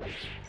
Wait.